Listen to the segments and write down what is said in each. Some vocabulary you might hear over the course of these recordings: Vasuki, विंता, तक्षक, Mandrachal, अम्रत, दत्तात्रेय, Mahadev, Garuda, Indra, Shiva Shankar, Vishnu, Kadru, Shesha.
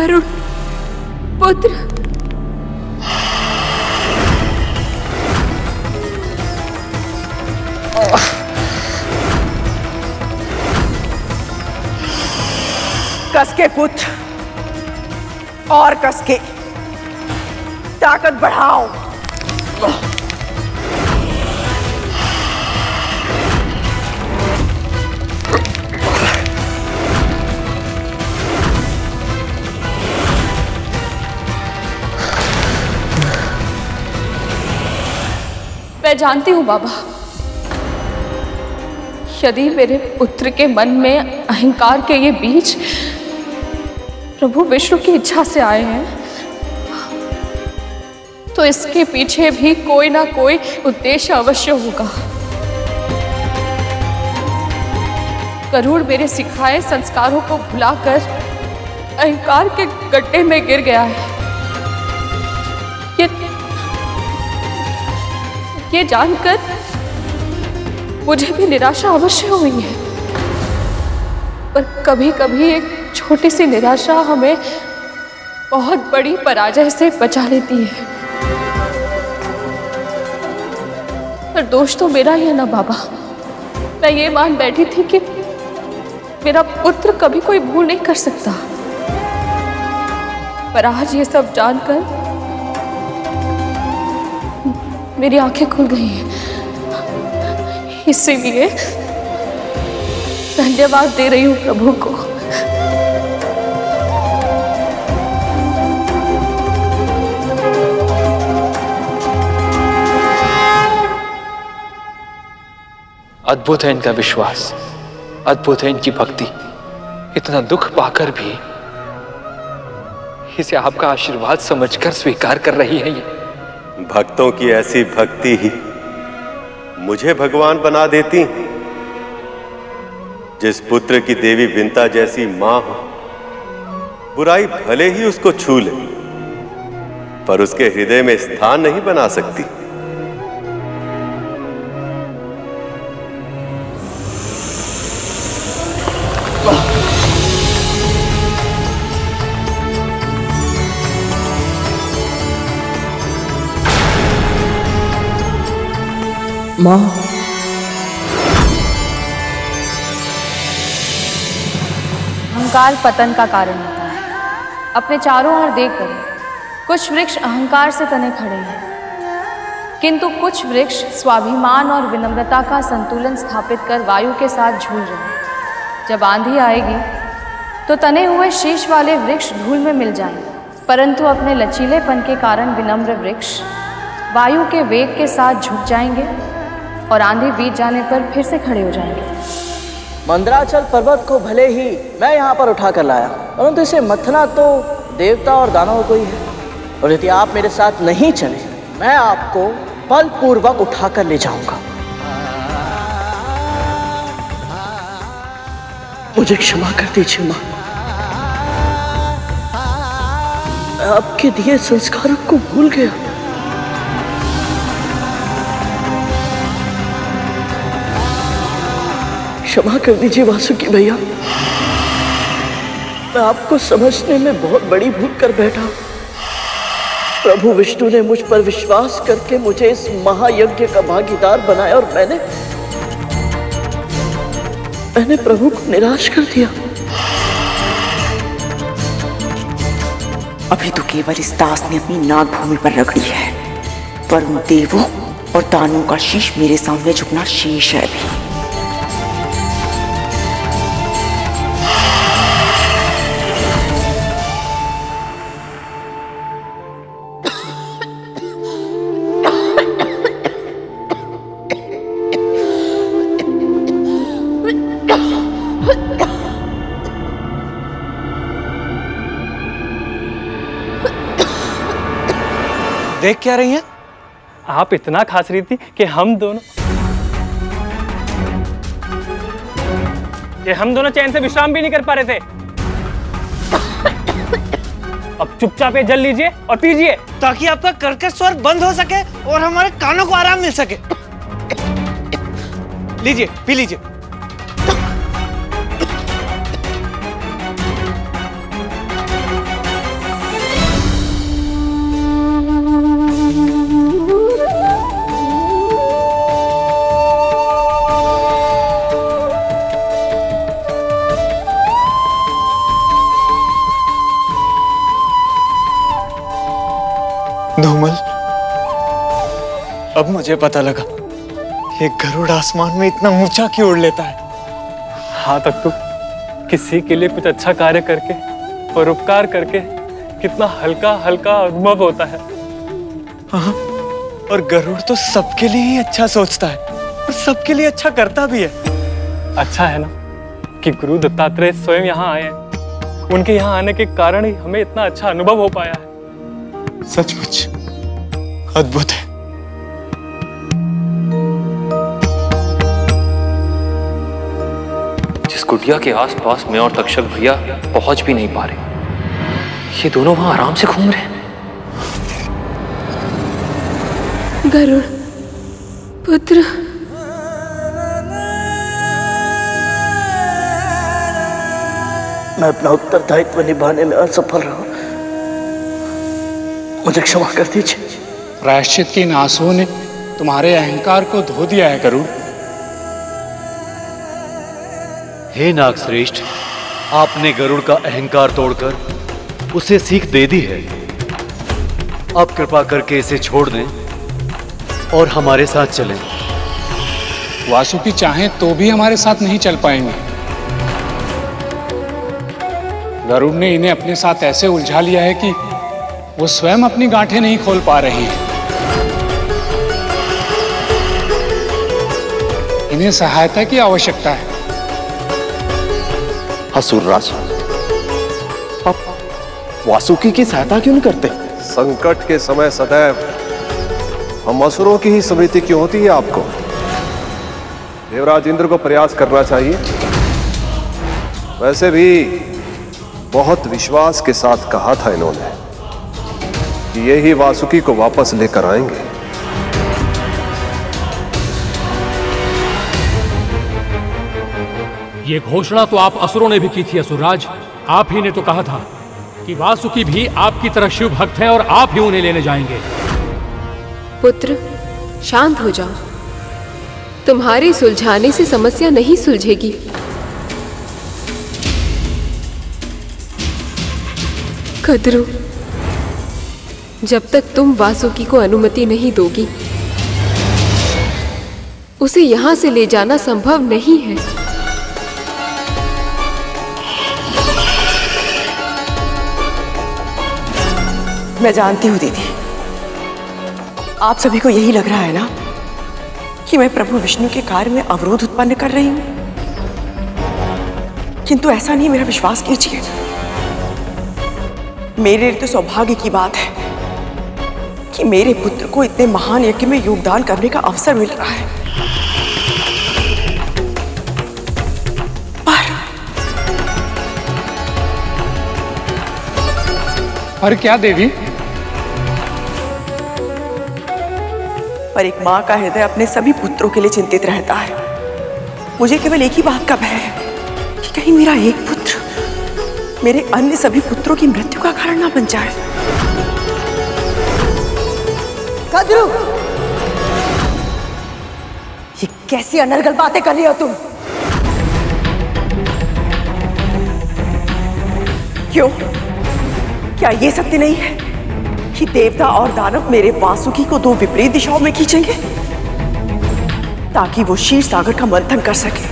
गरुड़ पुत्र। कसके कुछ और कसके ताकत बढ़ाओ। मैं जानती हूं बाबा, यदि मेरे पुत्र के मन में अहंकार के ये बीज प्रभु विष्णु की इच्छा से आए हैं तो इसके पीछे भी कोई ना कोई उद्देश्य अवश्य होगा। गरुड़ मेरे सिखाए संस्कारों को भुलाकर अहंकार के गड्ढे में गिर गया है। ये जानकर मुझे भी निराशा अवश्य हुई है, पर कभी कभी एक छोटी सी निराशा हमें बहुत बड़ी पराजय से बचा लेती है। पर दोष तो मेरा ही है ना बाबा, मैं ये मान बैठी थी कि मेरा पुत्र कभी कोई भूल नहीं कर सकता, पर आज ये सब जानकर मेरी आंखें खुल गई हैं। इसीलिए धन्यवाद दे रही हूँ प्रभु को। अद्भुत है इनका विश्वास, अद्भुत है इनकी भक्ति। इतना दुख पाकर भी इसे आपका आशीर्वाद समझकर स्वीकार कर रही है। ये भक्तों की ऐसी भक्ति ही मुझे भगवान बना देती। जिस पुत्र की देवी विंता जैसी मां हो, बुराई भले ही उसको छू ले पर उसके हृदय में स्थान नहीं बना सकती। माँ, अहंकार पतन का कारण होता है। अपने चारों ओर देख करें, कुछ वृक्ष अहंकार से तने खड़े हैं, किंतु कुछ वृक्ष स्वाभिमान और विनम्रता का संतुलन स्थापित कर वायु के साथ झूल रहे हैं। जब आंधी आएगी तो तने हुए शीश वाले वृक्ष धूल में मिल जाएंगे, परंतु अपने लचीलेपन के कारण विनम्र वृक्ष वायु के वेग के साथ झुक जाएंगे और आंधी बीत जाने पर फिर से खड़े हो जाएंगे। मंद्राचल पर्वत को भले ही मैं यहाँ पर उठा कर लाया, परंतु इसे मथना तो देवता और दानवों को ही है, और यदि आप मेरे साथ नहीं चले मैं आपको बलपूर्वक उठा कर ले जाऊंगा। मुझे क्षमा कर दीजिए माँ, मैं आपके दिए संस्कारों को भूल गया। क्षमा कर दीजिए वासुकी भैया, मैं आपको समझने में बहुत बड़ी भूल कर बैठा। प्रभु विष्णु ने मुझ पर विश्वास करके मुझे इस महायज्ञ का भागीदार बनाया और मैंने प्रभु को निराश कर दिया। अभी तो केवल इस दास ने अपनी नाग भूमि पर रगड़ी है, पर उन देवों और दानों का शीश मेरे सामने झुकना शेष है अभी। देख क्या रही हैं आप? इतना खास रही थी कि हम दोनों चैन से विश्राम भी नहीं कर पा रहे थे। अब चुपचाप ये जल लीजिए और पीजिए ताकि आपका कर्कश स्वर बंद हो सके और हमारे कानों को आराम मिल सके। लीजिए, पी लीजिए। अब मुझे पता लगा ये गरुड़ आसमान में इतना ऊंचा क्यों उड़ लेता है। हाँ तक तू किसी के लिए कुछ अच्छा कार्य करके और उपकार करके कितना हल्का हल्का अनुभव होता है। हाँ, और गरुड़ तो सबके लिए ही अच्छा सोचता है और सबके लिए अच्छा करता भी है। अच्छा है ना कि गुरु दत्तात्रेय स्वयं यहाँ आए हैं। उनके यहाँ आने के कारण ही हमें इतना अच्छा अनुभव हो पाया है। सचमुच अद्भुत है। जिस कुटिया के आसपास मैं और तक्षक भैया पहुंच भी नहीं पा रहे, ये दोनों वहां आराम से घूम रहे हैं। गरुड़ पुत्र मैं अपना उत्तरदायित्व निभाने में असफल रहा हूं, मुझे क्षमा कर दीजिए। प्रायश्चित की इन आंसुओं ने तुम्हारे अहंकार को धो दिया है गरुड़। हे नागश्रेष्ठ, आपने गरुड़ का अहंकार तोड़कर उसे सीख दे दी है। आप कृपा करके इसे छोड़ दें और हमारे साथ चलें। वासुकी चाहे तो भी हमारे साथ नहीं चल पाएंगे। गरुड़ ने इन्हें अपने साथ ऐसे उलझा लिया है कि वो स्वयं अपनी गांठें नहीं खोल पा रही हैं। इन्हें सहायता की आवश्यकता है। असुरराज, आप वासुकी की सहायता क्यों नहीं करते? संकट के समय सदैव हम असुरों की ही स्मृति क्यों होती है? आपको देवराज इंद्र को प्रयास करना चाहिए। वैसे भी बहुत विश्वास के साथ कहा था इन्होंने कि यही वासुकी को वापस लेकर आएंगे। ये घोषणा तो आप असुरों ने भी की थी असुरराज। आप ही ने तो कहा था कि वासुकी भी आपकी तरह शिव भक्त है और आप ही उन्हें लेने जाएंगे। पुत्र शांत हो जाओ, तुम्हारे सुलझाने से समस्या नहीं सुलझेगी। कद्रू, जब तक तुम वासुकी को अनुमति नहीं दोगी, उसे यहां से ले जाना संभव नहीं है। मैं जानती हूं दीदी, आप सभी को यही लग रहा है ना कि मैं प्रभु विष्णु के कार्य में अवरोध उत्पन्न कर रही हूं, किंतु ऐसा नहीं। मेरा विश्वास कीजिए, मेरे लिए तो सौभाग्य की बात है कि मेरे पुत्र को इतने महान यज्ञ में योगदान करने का अवसर मिल रहा है। पर क्या देवी? पर एक माँ का हृदय अपने सभी पुत्रों के लिए चिंतित रहता है। मुझे केवल एक ही बात का भय है कि कहीं मेरा एक पुत्र मेरे अन्य सभी पुत्रों की मृत्यु का कारण ना बन जाए। कद्रू, ये कैसी अनर्गल बातें कर रही हो तुम? क्यों, क्या ये सत्य नहीं है कि देवता और दानव मेरे वासुकी को दो विपरीत दिशाओं में खींचेंगे ताकि वो शीर सागर का मंथन कर सके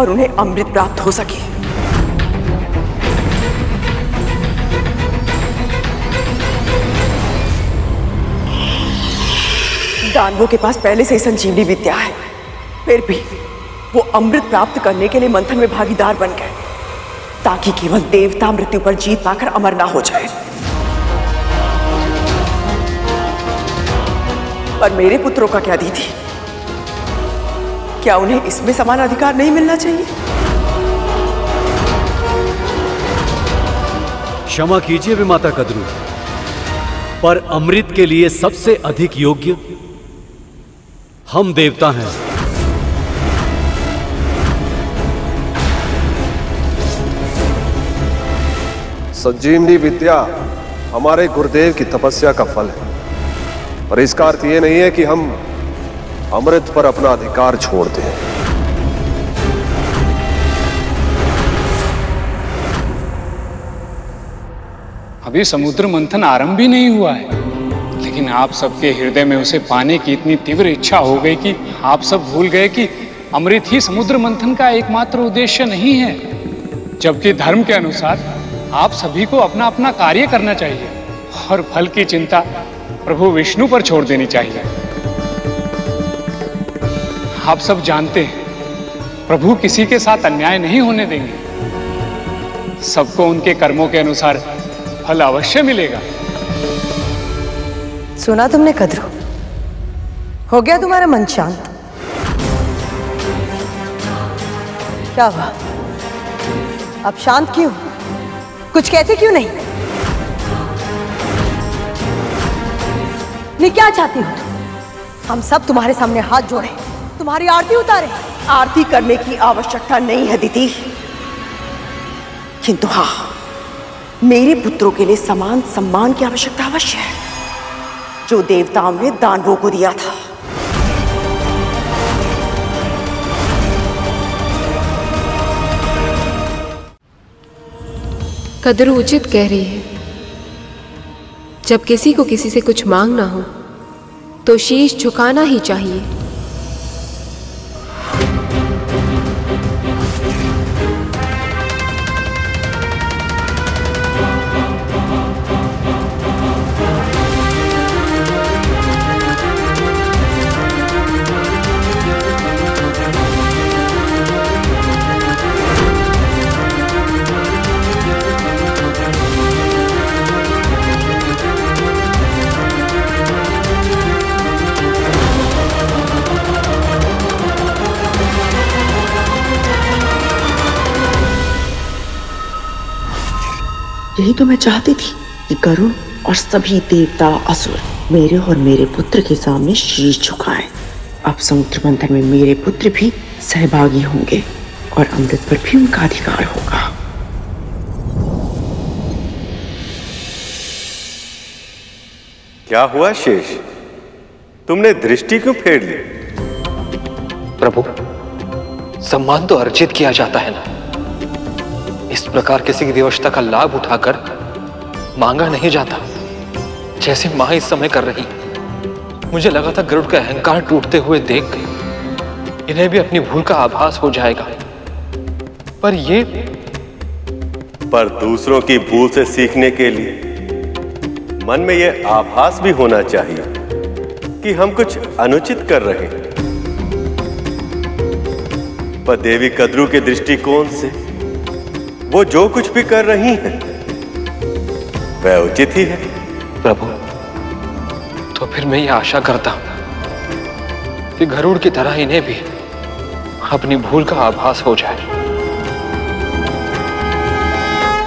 और उन्हें अमृत प्राप्त हो सके? दानवों के पास पहले से ही संजीवनी विद्या है, फिर भी वो अमृत प्राप्त करने के लिए मंथन में भागीदार बन गए ताकि केवल देवता मृत्यु पर जीत पाकर अमर ना हो जाए। पर मेरे पुत्रों का क्या दीदी? क्या उन्हें इसमें समान अधिकार नहीं मिलना चाहिए? क्षमा कीजिए विमाता कद्रू, पर अमृत के लिए सबसे अधिक योग्य हम देवता हैं। संजीवनी विद्या हमारे गुरुदेव की तपस्या का फल है, पर इसका अर्थ ये नहीं है कि हम अमृत पर अपना अधिकार छोड़ दें। अभी समुद्र मंथन आरंभ भी नहीं हुआ है, लेकिन आप सबके हृदय में उसे पाने की इतनी तीव्र इच्छा हो गई कि आप सब भूल गए कि अमृत ही समुद्र मंथन का एकमात्र उद्देश्य नहीं है, जबकि धर्म के अनुसार आप सभी को अपना अपना कार्य करना चाहिए और फल की चिंता प्रभु विष्णु पर छोड़ देनी चाहिए। आप सब जानते हैं प्रभु किसी के साथ अन्याय नहीं होने देंगे, सबको उनके कर्मों के अनुसार फल अवश्य मिलेगा। सुना तुमने कद्रू, हो गया तुम्हारा मन शांत? क्या हुआ? अब शांत क्यों? कुछ कहते क्यों नहीं? नहीं, क्या चाहती हो? हम सब तुम्हारे सामने हाथ जोड़े, तुम्हारी आरती उतारे। आरती करने की आवश्यकता नहीं है दीदी, किंतु हाँ, मेरे पुत्रों के लिए समान सम्मान की आवश्यकता अवश्य है जो देवताओं ने दानवों को दिया था। कद्रू उचित कह रही है, जब किसी को किसी से कुछ मांगना हो तो शीश झुकाना ही चाहिए। यही तो मैं चाहती थी कि गरुड़ और सभी देवता असुर मेरे और मेरे पुत्र के सामने शीश झुकाएं। अब समुद्र मंथन में मेरे पुत्र भी सहभागी होंगे और अमृत पर भी उनका अधिकार होगा। क्या हुआ शेष, तुमने दृष्टि क्यों फेर ली? प्रभु, सम्मान तो अर्जित किया जाता है ना, इस प्रकार किसी की विवशता का लाभ उठाकर मांगा नहीं जाता, जैसे मां इस समय कर रही। मुझे लगा था गरुड़ का अहंकार टूटते हुए देख गई, इन्हें भी अपनी भूल का आभास हो जाएगा, पर ये दूसरों की भूल से सीखने के लिए मन में यह आभास भी होना चाहिए कि हम कुछ अनुचित कर रहे हैं। पर देवी कद्रू के दृष्टिकोण से वो जो कुछ भी कर रही है वह उचित ही है। प्रभु, तो फिर मैं ये आशा करता हूं कि गरुड़ की तरह इन्हें भी अपनी भूल का आभास हो जाए।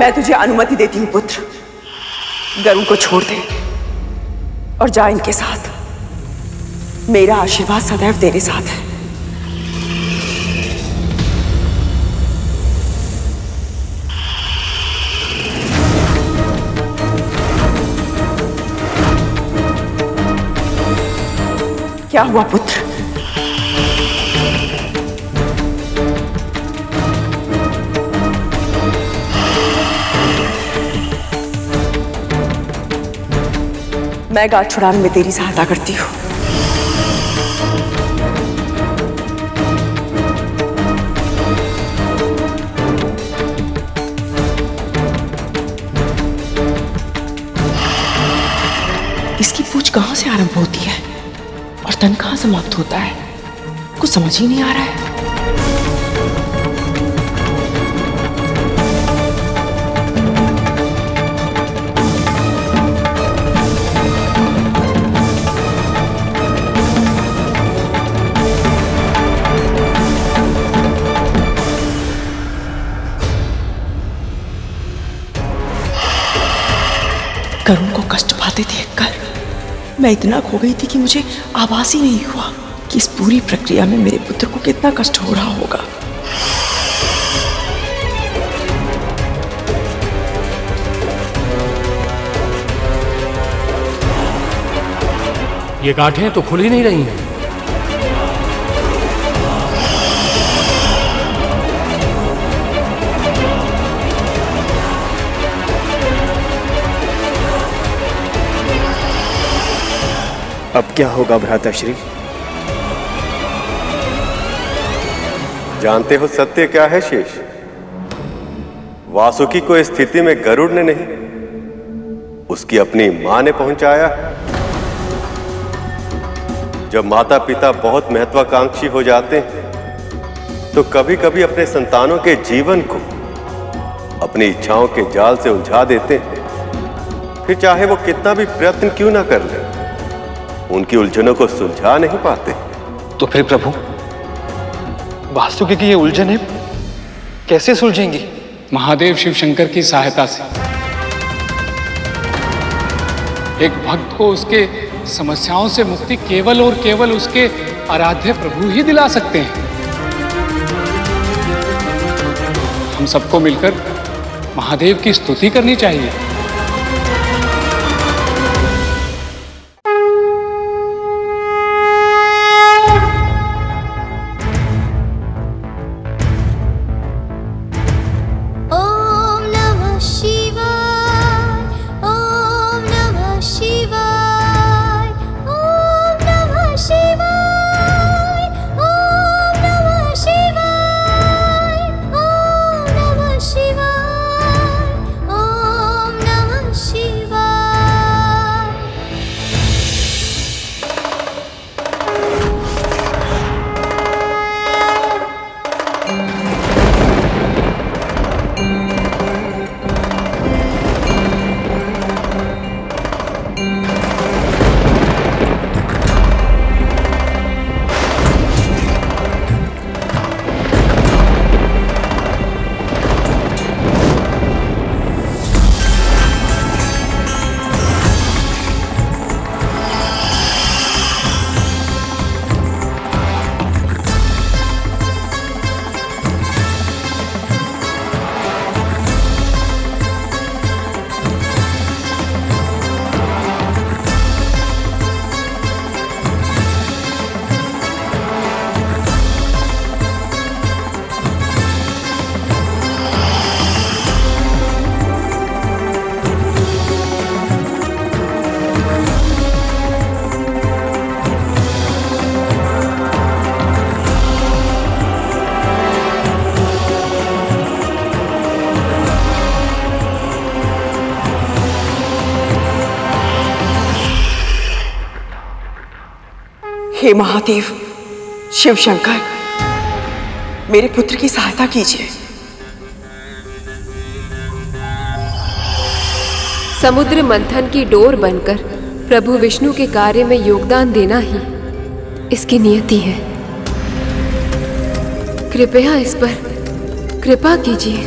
मैं तुझे अनुमति देती हूं पुत्र, गरुड़ को छोड़ दे और जा इनके साथ। मेरा आशीर्वाद सदैव तेरे साथ है। क्या हुआ पुत्र? मैं गांठ छुड़ाने में तेरी सहायता करती हूं। इसकी पूछ कहां से आरंभ होती है और तन कहां समाप्त होता है, कुछ समझ ही नहीं आ रहा है। करुण को कष्ट पाते थे कर मैं इतना खो गई थी कि मुझे आभास ही नहीं हुआ कि इस पूरी प्रक्रिया में मेरे पुत्र को कितना कष्ट हो रहा होगा। ये गांठें तो खुल ही नहीं रही हैं। अब क्या होगा भ्राता श्री? जानते हो सत्य क्या है शेष? वासुकी को इस स्थिति में गरुड़ ने नहीं, उसकी अपनी मां ने पहुंचाया। जब माता पिता बहुत महत्वाकांक्षी हो जाते हैं तो कभी कभी अपने संतानों के जीवन को अपनी इच्छाओं के जाल से उलझा देते हैं। फिर चाहे वो कितना भी प्रयत्न क्यों ना कर ले, उनकी उलझनों को सुलझा नहीं पाते। तो फिर प्रभु, वासुकी की ये उलझनें कैसे सुलझेंगी? महादेव शिव शंकर की सहायता से एक भक्त को उसके समस्याओं से मुक्ति केवल और केवल उसके आराध्य प्रभु ही दिला सकते हैं। हम सबको मिलकर महादेव की स्तुति करनी चाहिए। हे महादेव शिव शंकर, मेरे पुत्र की सहायता कीजिए। समुद्र मंथन की डोर बनकर प्रभु विष्णु के कार्य में योगदान देना ही इसकी नियति है। कृपया इस पर कृपा कीजिए।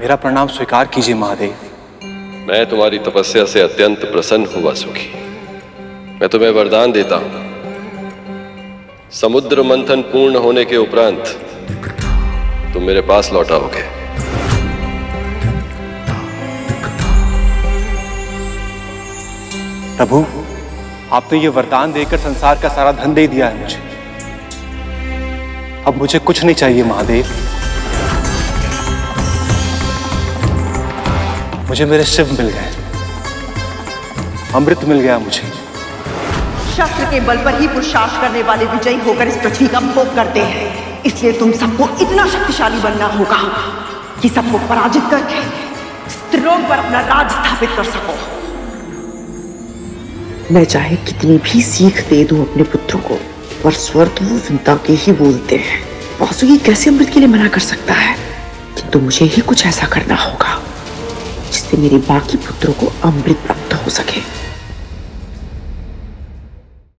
मेरा प्रणाम स्वीकार कीजिए महादेव। मैं तुम्हारी तपस्या से अत्यंत प्रसन्न हूँ वासुकी। मैं तुम्हें वरदान देता हूँ, समुद्र मंथन पूर्ण होने के उपरांत तुम मेरे पास लौटाओगे। प्रभु, आपने ये वरदान देकर संसार का सारा धन दे दिया है मुझे। अब मुझे कुछ नहीं चाहिए महादेव, मुझे मेरे शिव मिल गए, अमृत मिल गया मुझे। शस्त्र के बल पर ही पुरुषार्थ करने वाले विजयी होकर इस पृथ्वी का भोग करते हैं। इसलिए तुम सबको इतना शक्तिशाली बनना होगा कि सबको पराजित करके स्त्रोत पर अपना राज स्थापित कर सको। मैं चाहे कितनी भी सीख दे दूं अपने पुत्रों को, पर स्वर तो वो विद्या के ही बोलते हैं। वासुकी कैसे अमृत के लिए मना कर सकता है? किंतु मुझे ही कुछ ऐसा करना होगा जिससे मेरे बाकी पुत्रों को अमृत प्राप्त हो सके।